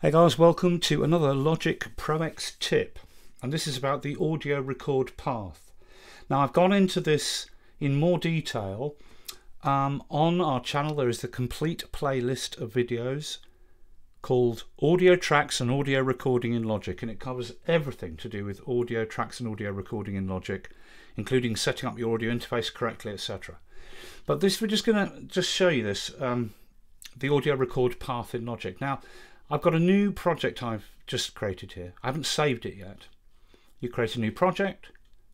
Hey guys, welcome to another Logic Pro X tip, and this is about the audio record path. Now I've gone into this in more detail on our channel. There is the complete playlist of videos called Audio Tracks and Audio Recording in Logic, and it covers everything to do with audio tracks and audio recording in Logic, including setting up your audio interface correctly, etc. But this, we're just going to show you this, the audio record path in Logic. Now I've got a new project I've just created here. I haven't saved it yet. You create a new project,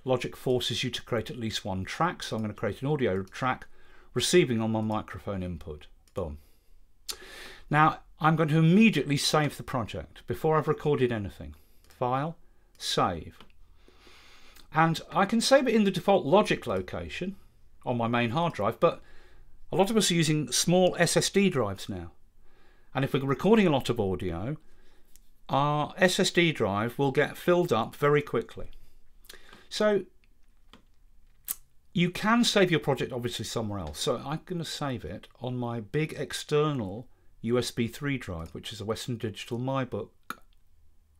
Logic forces you to create at least one track, so I'm going to create an audio track receiving on my microphone input. Boom. Now I'm going to immediately save the project before I've recorded anything. File, save. And I can save it in the default Logic location on my main hard drive, but a lot of us are using small SSD drives now. And if we're recording a lot of audio, our SSD drive will get filled up very quickly. So you can save your project obviously somewhere else. So I'm going to save it on my big external USB 3 drive, which is a Western Digital MyBook,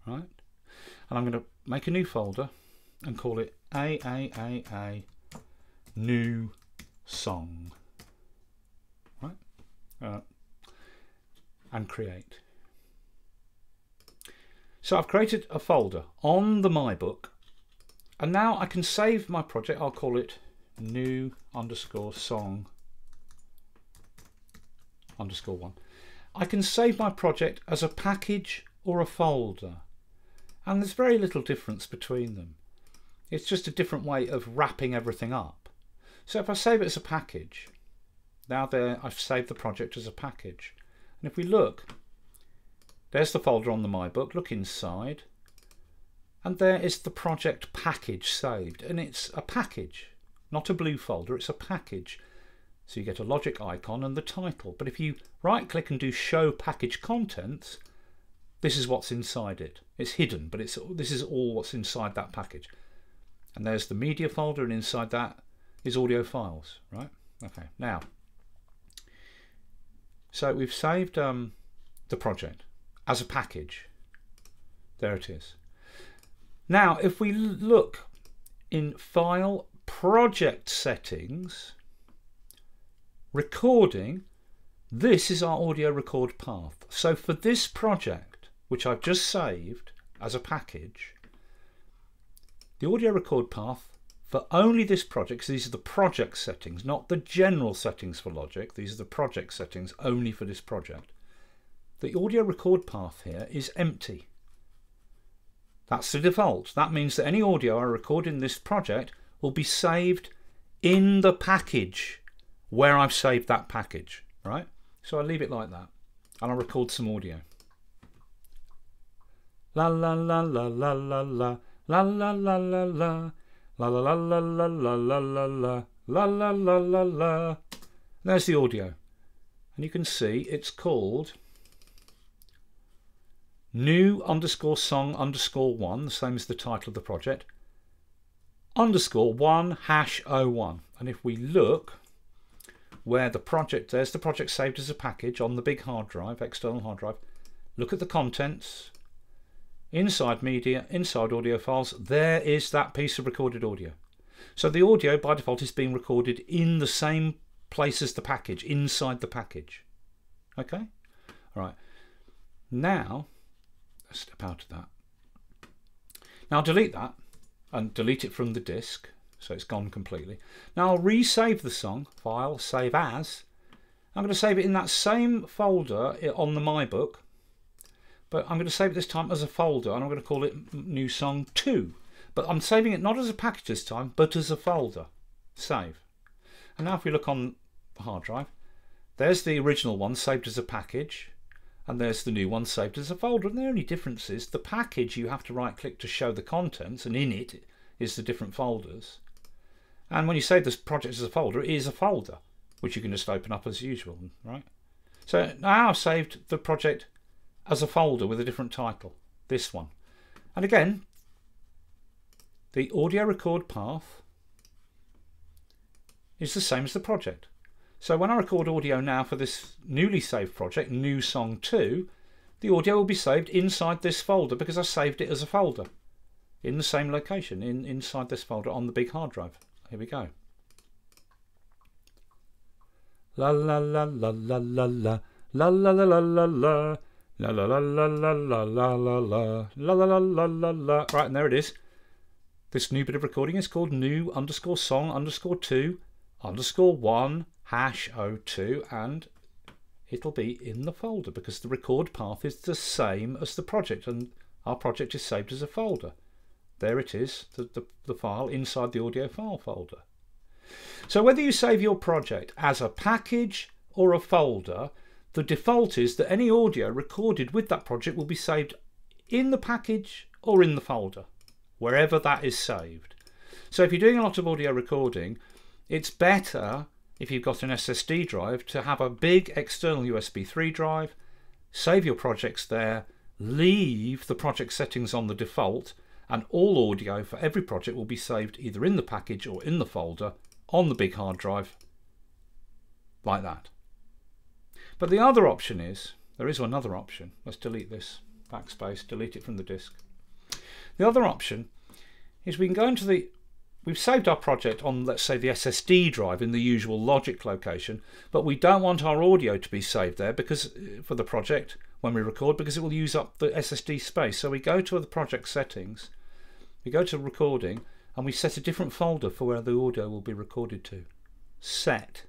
right? And I'm going to make a new folder and call it new song, right? And create. So I've created a folder on the MyBook, and now I can save my project. I'll call it new_song_1. I can save my project as a package or a folder, and there's very little difference between them. It's just a different way of wrapping everything up. So if I save it as a package, now there I've saved the project as a package. And if we look, there's the folder on the MyBook, look inside, and there is the project package saved. And it's a package, not a blue folder, it's a package. So you get a Logic icon and the title. But if you right click and do show package contents, this is what's inside it. It's hidden, but this is all what's inside that package. And there's the media folder, and inside that is audio files, right? Okay, now. So we've saved the project as a package. There it is. Now, if we look in File, Project Settings, Recording, this is our audio record path. So for this project, which I've just saved as a package, the audio record path for only this project, because these are the project settings, not the general settings for Logic. These are the project settings only for this project. The audio record path here is empty. That's the default. That means that any audio I record in this project will be saved in the package where I've saved that package, right? So I leave it like that, and I'll record some audio. La la la la la la la la la la la la. La la la la la la la la la la la la la la. There's the audio, and you can see it's called new_song_1, the same as the title of the project, _1#01. And if we look where the project, there's the project saved as a package on the big hard drive, external hard drive, look at the contents. Inside media, inside audio files, there is that piece of recorded audio. So the audio by default is being recorded in the same place as the package, inside the package. Okay? All right. Now, let's step out of that. Now delete that and delete it from the disk. So it's gone completely. Now I'll resave the song, file, save as. I'm going to save it in that same folder on the MyBook. But I'm going to save it this time as a folder, and I'm going to call it New Song 2. But I'm saving it not as a package this time, but as a folder. Save. And now if we look on the hard drive, there's the original one saved as a package, and there's the new one saved as a folder. And the only difference is the package you have to right click to show the contents, and in it is the different folders. And when you save this project as a folder, it is a folder, which you can just open up as usual, right? So now I've saved the project as a folder with a different title, this one. And again, the audio record path is the same as the project. So when I record audio now for this newly saved project, New Song 2, the audio will be saved inside this folder because I saved it as a folder in the same location, inside this folder on the big hard drive. Here we go. La la la la la la la la la la la la la la la la la la la la la la la. Right, and there it is. This new bit of recording is called new_song_2_1#02, and it'll be in the folder because the record path is the same as the project, and our project is saved as a folder. There it is, the file inside the audio file folder. So whether you save your project as a package or a folder, the default is that any audio recorded with that project will be saved in the package or in the folder, wherever that is saved. So if you're doing a lot of audio recording, it's better if you've got an SSD drive to have a big external USB 3 drive, save your projects there, leave the project settings on the default, and all audio for every project will be saved either in the package or in the folder on the big hard drive, like that. But the other option is, there is another option, let's delete this, backspace, delete it from the disk. The other option is we can go into the, we've saved our project on, let's say, the SSD drive in the usual Logic location, but we don't want our audio to be saved there because for the project when we record, because it will use up the SSD space. So we go to the project settings, we go to recording, and we set a different folder for where the audio will be recorded to. Set.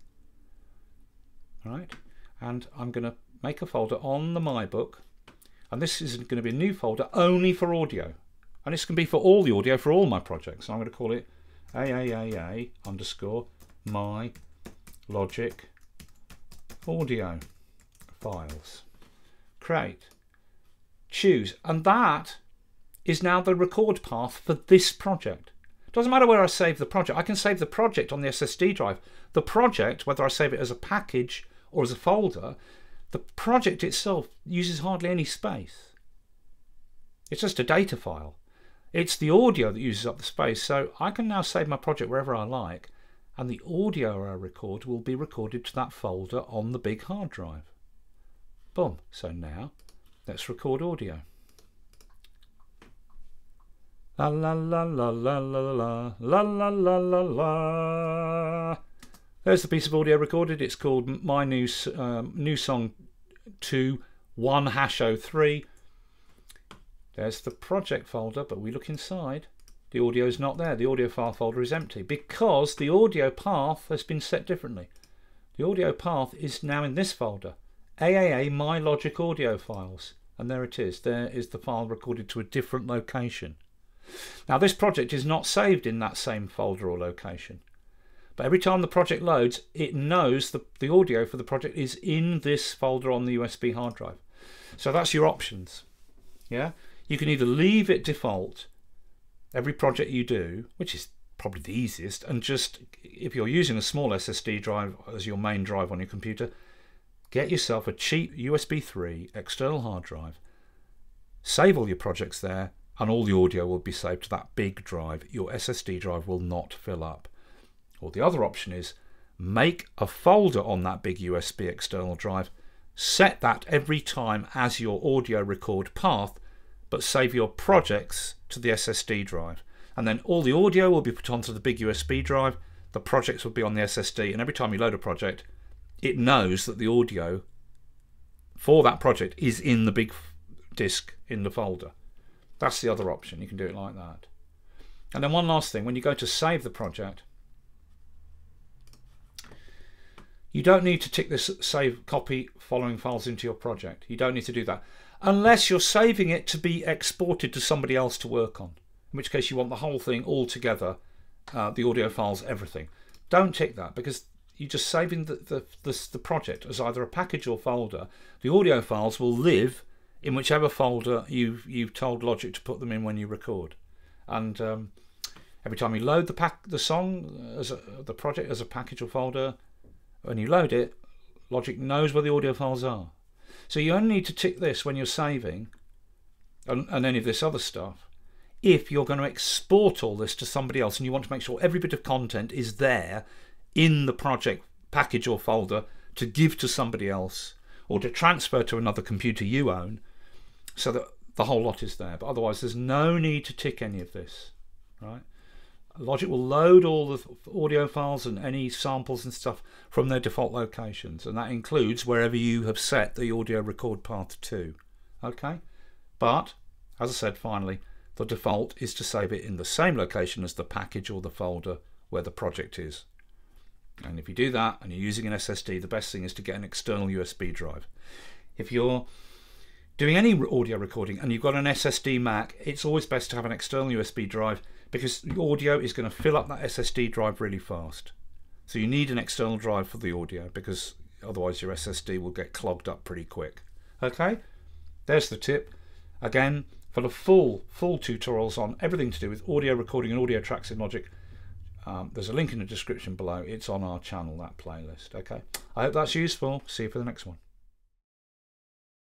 All right, and I'm going to make a folder on the MyBook, and this is going to be a new folder only for audio, and this can be for all the audio for all my projects. So I'm going to call it /my logic audio files. Create, choose, and that is now the record path for this project. Doesn't matter where I save the project. I can save the project on the SSD drive. The project, whether I save it as a package or as a folder, the project itself uses hardly any space. It's just a data file. It's the audio that uses up the space, so I can now save my project wherever I like, and the audio I record will be recorded to that folder on the big hard drive. Boom. So now, let's record audio. La la la la la la la la la la la la. There's the piece of audio recorded. It's called My New Song 2 1#03. There's the project folder, but we look inside. The audio is not there. The audio file folder is empty because the audio path has been set differently. The audio path is now in this folder, My Logic Audio Files. And there it is. There is the file recorded to a different location. Now this project is not saved in that same folder or location. But every time the project loads, it knows the audio for the project is in this folder on the USB hard drive. So that's your options. Yeah? You can either leave it default, every project you do, which is probably the easiest, and just, if you're using a small SSD drive as your main drive on your computer, get yourself a cheap USB 3 external hard drive, save all your projects there, and all the audio will be saved to that big drive. Your SSD drive will not fill up. Or the other option is make a folder on that big USB external drive, set that every time as your audio record path, but save your projects to the SSD drive, and then all the audio will be put onto the big USB drive, the projects will be on the SSD, and every time you load a project it knows that the audio for that project is in the big disk in the folder. That's the other option. You can do it like that. And then one last thing, when you go to save the project, you don't need to tick this save copy following files into your project. You don't need to do that unless you're saving it to be exported to somebody else to work on, in which case you want the whole thing all together, the audio files, everything. Don't tick that because you're just saving the project as either a package or folder. The audio files will live in whichever folder you've told Logic to put them in when you record. And every time you load the song as the project as a package or folder, when you load it, Logic knows where the audio files are. So you only need to tick this when you're saving and any of this other stuff if you're going to export all this to somebody else and you want to make sure every bit of content is there in the project package or folder to give to somebody else or to transfer to another computer you own so that the whole lot is there. But otherwise there's no need to tick any of this, right? Logic will load all the audio files and any samples and stuff from their default locations, and that includes wherever you have set the audio record path to. Okay, but as I said, finally, the default is to save it in the same location as the package or the folder where the project is. And if you do that and you're using an SSD, the best thing is to get an external USB drive. If you're doing any audio recording and you've got an SSD Mac, it's always best to have an external USB drive, because the audio is going to fill up that SSD drive really fast. So you need an external drive for the audio, because otherwise your SSD will get clogged up pretty quick. Okay, there's the tip. Again, for the full tutorials on everything to do with audio recording and audio tracks in Logic, there's a link in the description below. It's on our channel, that playlist. Okay, I hope that's useful. See you for the next one.